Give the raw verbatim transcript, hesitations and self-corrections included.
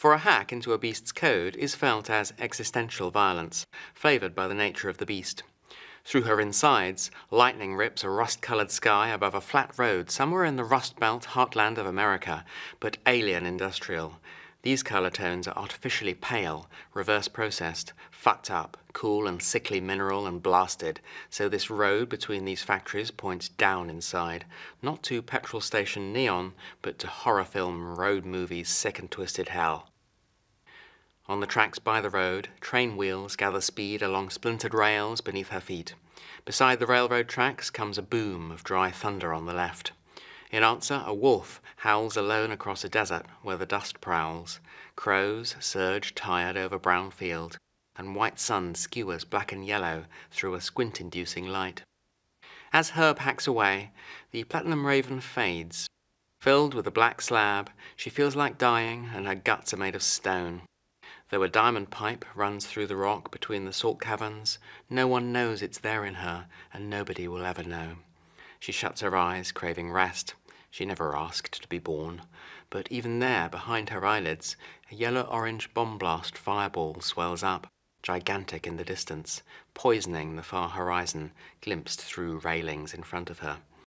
For a hack into a beast's code is felt as existential violence, flavoured by the nature of the beast. Through her insides, lightning rips a rust-coloured sky above a flat road somewhere in the Rust Belt heartland of America, but alien industrial. These colour tones are artificially pale, reverse-processed, fucked up, cool and sickly mineral and blasted, so this road between these factories points down inside, not to petrol station neon, but to horror film road movies' sick and twisted hell. On the tracks by the road, train wheels gather speed along splintered rails beneath her feet. Beside the railroad tracks comes a boom of dry thunder on the left. In answer, a wolf howls alone across a desert where the dust prowls. Crows surge tired over brown field, and white sun skewers black and yellow through a squint-inducing light. As Herb hacks away, the Platinum Raven fades. Filled with a black slab, she feels like dying, and her guts are made of stone. Though a diamond pipe runs through the rock between the salt caverns, no one knows it's there in her, and nobody will ever know. She shuts her eyes, craving rest. She never asked to be born. But even there, behind her eyelids, a yellow-orange bomb-blast fireball swells up, gigantic in the distance, poisoning the far horizon, glimpsed through railings in front of her.